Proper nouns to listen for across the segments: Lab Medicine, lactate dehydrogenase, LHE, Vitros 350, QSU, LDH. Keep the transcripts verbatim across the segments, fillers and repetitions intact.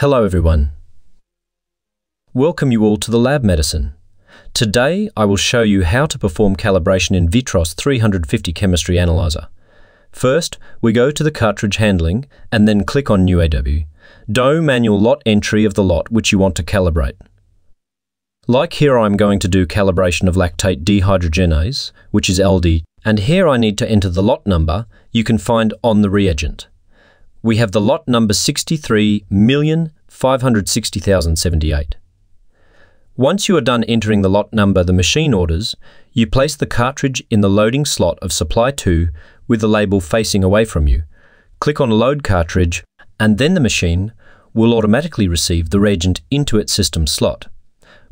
Hello everyone. Welcome you all to the Lab Medicine. Today I will show you how to perform calibration in Vitros three hundred fifty chemistry analyzer. First, we go to the cartridge handling and then click on New A W. Do manual lot entry of the lot which you want to calibrate. Like here I'm going to do calibration of lactate dehydrogenase, which is L D H, and here I need to enter the lot number you can find on the reagent. We have the lot number sixty-three million five hundred sixty thousand seventy-eight. Once you are done entering the lot number the machine orders, you place the cartridge in the loading slot of supply two with the label facing away from you. Click on load cartridge and then the machine will automatically receive the reagent into its system slot.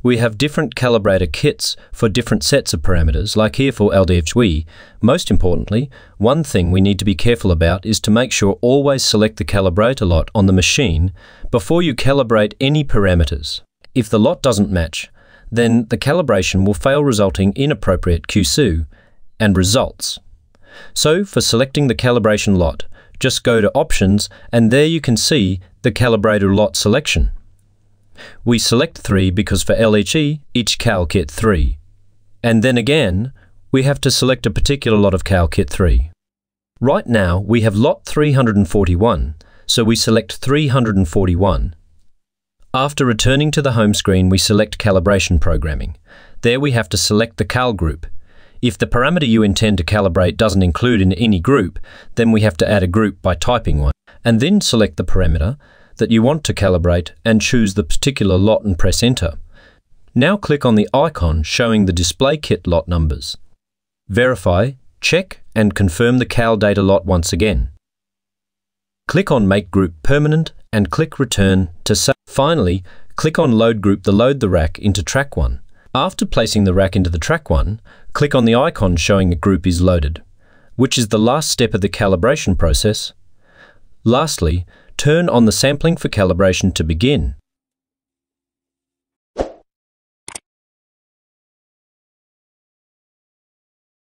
We have different calibrator kits for different sets of parameters, like here for L D H E. Most importantly, one thing we need to be careful about is to make sure always select the calibrator lot on the machine before you calibrate any parameters. If the lot doesn't match, then the calibration will fail, resulting in inappropriate Q S U and results. So for selecting the calibration lot, just go to Options and there you can see the calibrator lot selection. We select three because for L H E, each cal kit three. And then again, we have to select a particular lot of cal kit three. Right now, we have lot three hundred forty-one, so we select three hundred forty-one. After returning to the home screen, we select Calibration Programming. There we have to select the cal group. If the parameter you intend to calibrate doesn't include in any group, then we have to add a group by typing one, and then select the parameter that you want to calibrate and choose the particular lot and press enter. Now click on the icon showing the display kit lot numbers. Verify, check and confirm the cal data lot once again. Click on Make Group Permanent and click Return to save. Finally, click on Load Group to load the rack into track one. After placing the rack into the track one, click on the icon showing the group is loaded, which is the last step of the calibration process. Lastly, turn on the sampling for calibration to begin.